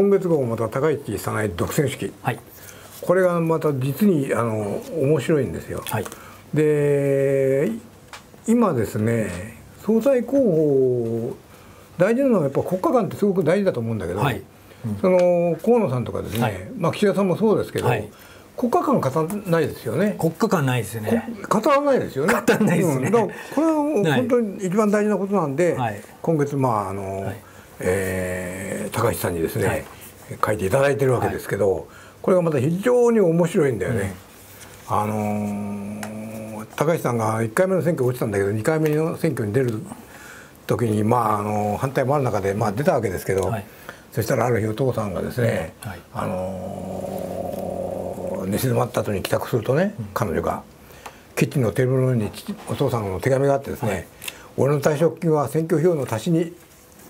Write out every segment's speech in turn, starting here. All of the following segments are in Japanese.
今月号また高市早苗独占式、はい、これがまた実に面白いんですよ。はい、で今ですね、総裁候補大事なのはやっぱ国家間ってすごく大事だと思うんだけど、はいうん、その河野さんとかですね、はい、まあ岸田さんもそうですけど、はい、国家間語らないですよね。国家間ないですよね。語らないですよね。語らないですね。だからこれは本当に一番大事なことなんで、はい、今月まあはい高市さんにですね、はい、書いていただいてるわけですけど、はい、これがまた非常に面白いんだよね。うん、高市さんが1回目の選挙落ちたんだけど2回目の選挙に出る時に、まあ、反対もある中で、まあ、出たわけですけど、はい、そしたらある日お父さんがですね、はい、寝静まった後に帰宅するとね、うん、彼女がキッチンのテーブルの上にお父さんの手紙があってですね、はい、俺の退職金は選挙費用の足しに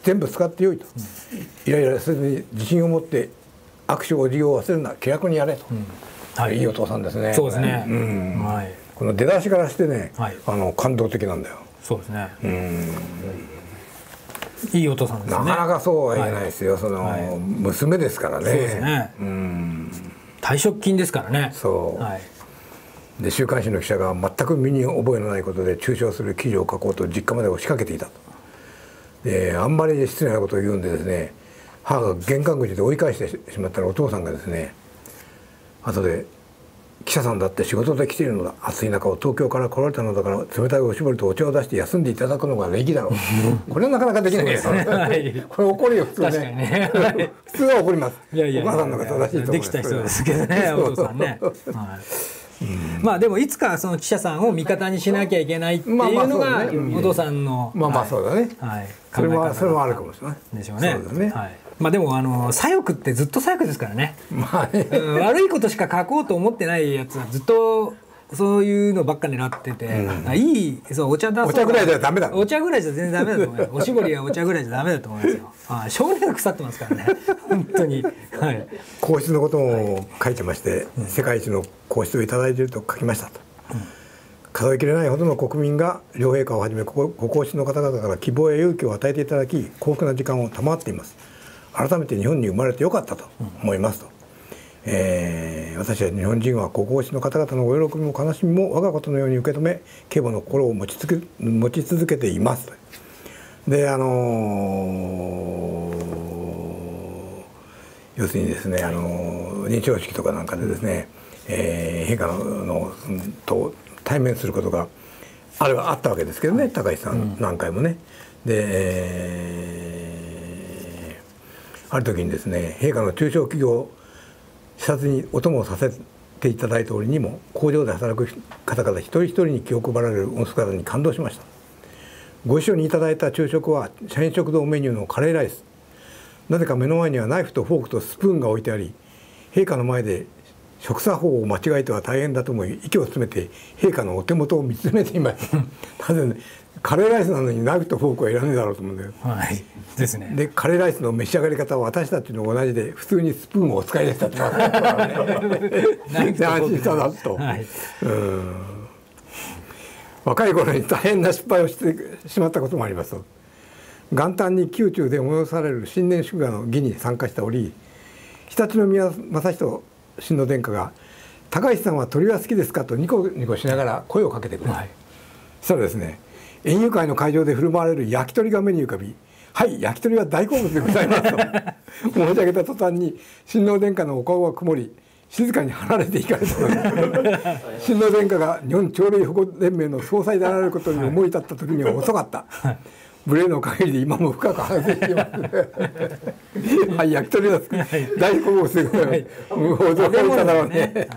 全部使ってよいと、うん、イライラせずに自信を持って握手お辞儀を忘れるな、気楽にやれと、うんはい、いいお父さんですね。そうですね、うんはいこの出だしからしてね、はい、感動的なんだよ。そうですね。いいお父さんですね。なかなかそうは言えないですよ。はい、その、はい、娘ですからね。そうですね。退職金ですからね。そう。はい、で週刊誌の記者が全く身に覚えのないことで中傷する記事を書こうと実家まで押しかけていたと。であんまり失礼なことを言うんでですね、母が玄関口で追い返してしまったらお父さんがですね、後で。記者さんだって仕事で来ているのだ、暑い中を東京から来られたのだから冷たいおしぼりとお茶を出して休んでいただくのが礼儀だろう。これはなかなかできないですね。これ怒るよ普通ね。普通は怒ります。お母さんのが正しいと思います。できた人ですけどね、お父さんね。まあでもいつかその記者さんを味方にしなきゃいけないっていうのがお父さんのまあまあそうだね。それはあるかもしれないでしょうね。まあでも左翼ってずっと左翼ですからね。悪いことしか書こうと思ってないやつはずっとそういうのばっか狙ってて、うん、いいそうお茶出すお茶ぐらいじゃダメだ。お茶ぐらいじゃ全然ダメだと思います。おしぼりはお茶ぐらいじゃダメだと思いますよ。ああ少年が腐ってますからね。本当に。はい。皇室のことも書いてまして、はい、世界一の皇室をいただいていると書きましたと。うん、数えきれないほどの国民が両陛下をはじめご皇室の方々から希望や勇気を与えていただき、幸福な時間を賜っています。改めて日本に生まれてよかったと思いますと、うん私は日本人はご皇室の方々のお喜びも悲しみも我がことのように受け止め敬慕の心を持ち続けていますと。で要するにですね、認証式とかなんかでですね、陛下と対面することがあったわけですけどね、はい、高市さん何回もね。うん、で、ある時にですね、陛下の中小企業視察にお供をさせていただいた折にも工場で働く方々一人一人に気を配られるお姿に感動しました。ご一緒にいただいた昼食は社員食堂メニューのカレーライス。なぜか目の前にはナイフとフォークとスプーンが置いてあり、陛下の前で食作法を間違えては大変だと思い息を詰めて陛下のお手元を見つめていました。なぜね、カレーライスなのにナイフとフォークはいらねえだろうと思うんだよ。はい、ですね。でカレーライスの召し上がり方は私たちの同じで普通にスプーンをお使いでしたって言われたからね。安心したなと。はい、若い頃に大変な失敗をしてしまったこともありますと。元旦に宮中で催される新年祝賀の儀に参加した折、常陸宮正仁親王殿下が「高市さんは鳥は好きですか?」とニコニコしながら声をかけてくる。はい、そしたらですね、園遊会の会場で振る舞われる焼き鳥が目に浮かび「はい焼き鳥は大好物でございます」と申し上げた途端に親王殿下のお顔が曇り静かに離れていかれた。親王殿下が日本鳥類保護連盟の総裁であられることに思い立った時には遅かった。はい、無礼の限りで今も深く反省しています。はい、焼き鳥が大好物でございます。もう驚いただろうね。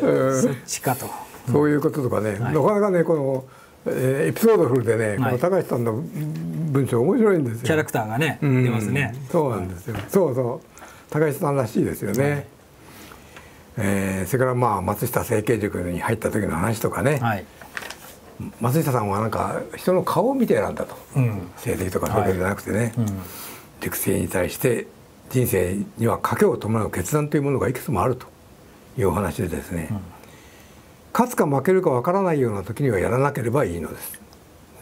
そっちかと。そういうこととかね、なかなかねこの。エピソードフルでね、この高橋さんの文章面白いんですよ。キャラクターがね、出ますね。そうなんですよ。そうそう、高橋さんらしいですよね。それからまあ松下政経塾に入った時の話とかね。松下さんはなんか人の顔を見て選んだと、性的とかそういうことじゃなくてね。塾生に対して人生には賭けを伴う決断というものがいくつもあるというお話でですね。勝つか負けるかわからないような時にはやらなければいいのです。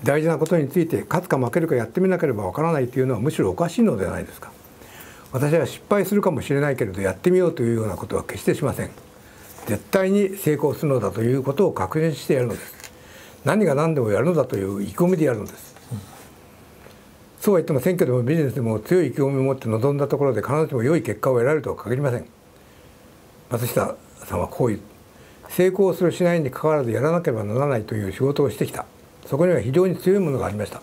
大事なことについて勝つか負けるかやってみなければわからないというのはむしろおかしいのではないですか。私は失敗するかもしれないけれどやってみようというようなことは決してしません。絶対に成功するのだということを確認してやるのです。何が何でもやるのだという意気込みでやるのです。そうは言っても選挙でもビジネスでも強い意気込みを持って臨んだところで必ずしも良い結果を得られるとは限りません。松下さんはこう言う。成功するしないにかかわらずやらなければならないという仕事をしてきた。そこには非常に強いものがありました。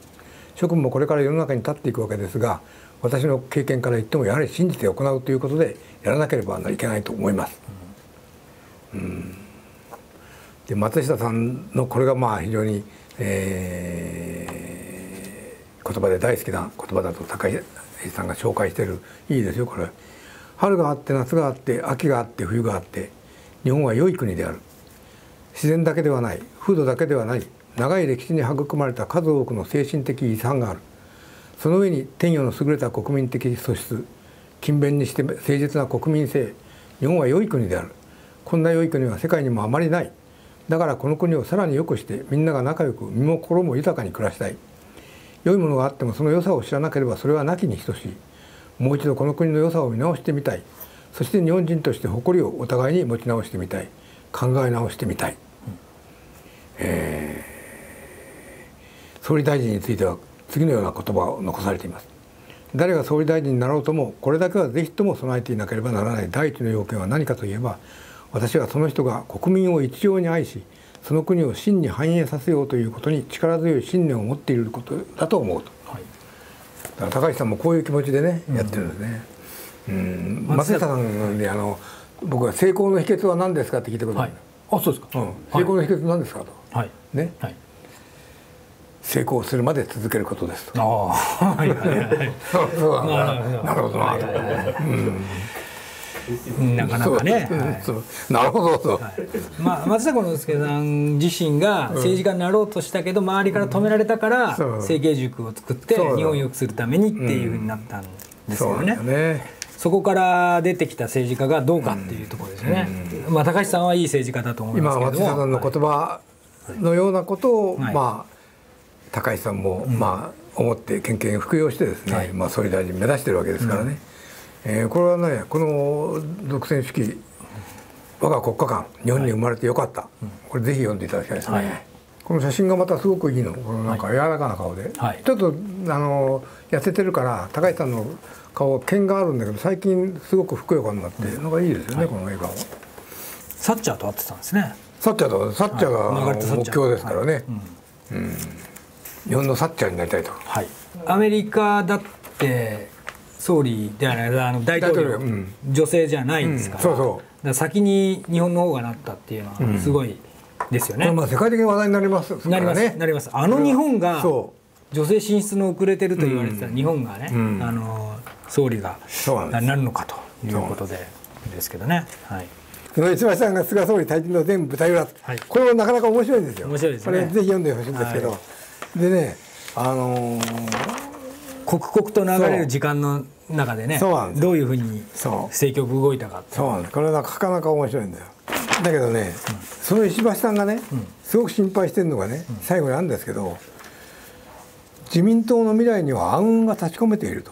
諸君もこれから世の中に立っていくわけですが、私の経験から言ってもやはり信じて行うということでやらなければいけないと思います。で、松下さんのこれがまあ非常に、言葉で大好きな言葉だと高井さんが紹介してる。いいですよこれ。春があって夏があって秋があって冬があって日本は良い国である。自然だけではない、風土だけではない、長い歴史に育まれた数多くの精神的遺産がある。その上に天与の優れた国民的素質、勤勉にして誠実な国民性、日本は良い国である。こんな良い国は世界にもあまりない。だからこの国をさらに良くしてみんなが仲良く身も心も豊かに暮らしたい。良いものがあってもその良さを知らなければそれはなきに等しい。もう一度この国の良さを見直してみたい。そして日本人として誇りをお互いに持ち直してみたい。考え直してみたい。総理大臣については次のような言葉を残されています。誰が総理大臣になろうともこれだけはぜひとも備えていなければならない第一の要件は何かといえば、私はその人が国民を一様に愛しその国を真に繁栄させようということに力強い信念を持っていることだと思うと。はい、だから高橋さんもこういう気持ちでね、やってるんですね。松下さんに僕は成功の秘訣は何ですかって聞いてくる。はい、あ、そうですか。成功の秘訣は何ですかと。はい、ね。はい、成功するまで続けることです。ああ、はいはいはい。そうなるほどな。なかなかね。なるほどと。まあ松下幸之助さん自身が政治家になろうとしたけど周りから止められたから政経塾を作って日本を良くするためにっていうふうになったんですよね。そこから出てきた政治家がどうかっていうところですね。まあ高橋さんはいい政治家だと思いますけども。今松下さんの言葉のようなことをまあ。高橋さんもまあ思って県警に服用してですね、まあ総理大臣目指してるわけですからね、これはね、この独占主義、我が国家観、日本に生まれてよかった、これぜひ読んでいただきたいですね。この写真がまたすごくいいの。このなんか柔らかな顔でちょっと痩せてるから高橋さんの顔剣があるんだけど、最近すごくふくよかになってるのがいいですよね。この笑顔。サッチャーと会ってたんですね。サッチャーが目標ですからね。日本のサッチャーになりたいと。はい、アメリカだって総理ではない、大統領、女性じゃないですから、先に日本の方がなったっていうのはすごいですよね。まあ世界的に話題になりますからね。なります。日本が女性進出の遅れてると言われてた日本がね、総理がなるのかということでですけどね。はい。その石橋さんが菅総理退陣の全部舞台裏、これもなかなか面白いんですよ。面白いですね。これぜひ読んでほしいんですけど。でね、刻々と流れる時間の中でね、どういうふうに政局動いたかって、これはなかなか面白いんだよ。だけどね、その石橋さんがねすごく心配してるのがね、最後にあるんですけど、自民党の未来には暗雲が立ち込めていると。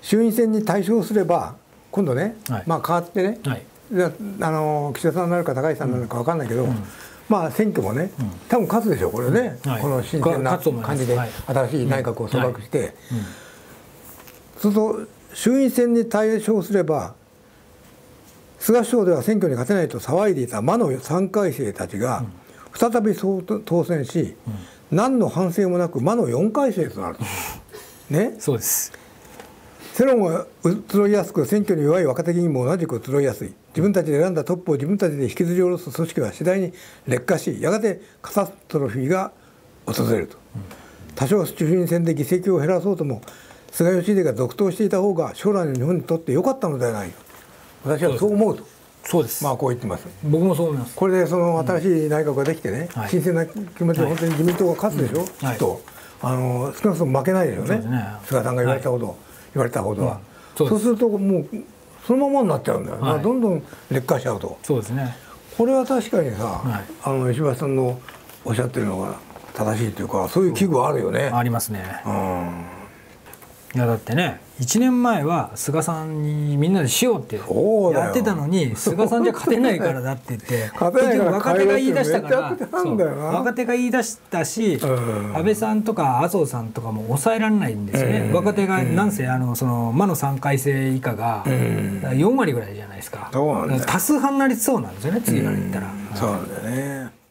衆院選に大勝すれば今度ね、まあ変わってね、岸田さんになるか高橋さんになるか分かんないけど、まあ選挙もね、多分勝つでしょう、これね、この新鮮な感じで、新しい内閣を組閣して、そうすると、衆院選に大勝すれば、菅首相では選挙に勝てないと騒いでいた魔の3回生たちが、再び当選し、何の反省もなく、魔の4回生となると。ね、そうです。世論は移りやすく、選挙に弱い若手議員も同じく移りやすい。自分たちで選んだトップを自分たちで引きずり下ろす組織は次第に劣化し、やがてカタストロフィーが訪れると。多少衆院選で議席を減らそうとも菅義偉が続投していた方が将来の日本にとって良かったのではないか、私はそう思うと。そうです。まあこう言ってます。僕もそう思います。これでその新しい内閣ができてね、新鮮な気持ちで本当に自民党が勝つでしょ、きっと。少なくとも負けないでしょうね、菅さんが言われたほどは。そうするともうそのままになっちゃうんだよ、はい、どんどん劣化しちゃうと。そうですね。これは確かにさ、はい、石橋さんのおっしゃってるのが正しいというか、そういう危惧はあるよね。ありますね。いやだってね、1年前は菅さんにみんなでしようってやってたのに、菅さんじゃ勝てないからだって言って結局若手が言い出したから、若手が言い出したし、安倍さんとか麻生さんとかも抑えられないんですよね。若手がなんせその魔の3回生以下が4割ぐらいじゃないですか。多数派になりそうなんですよね、次から言ったら。そうだね。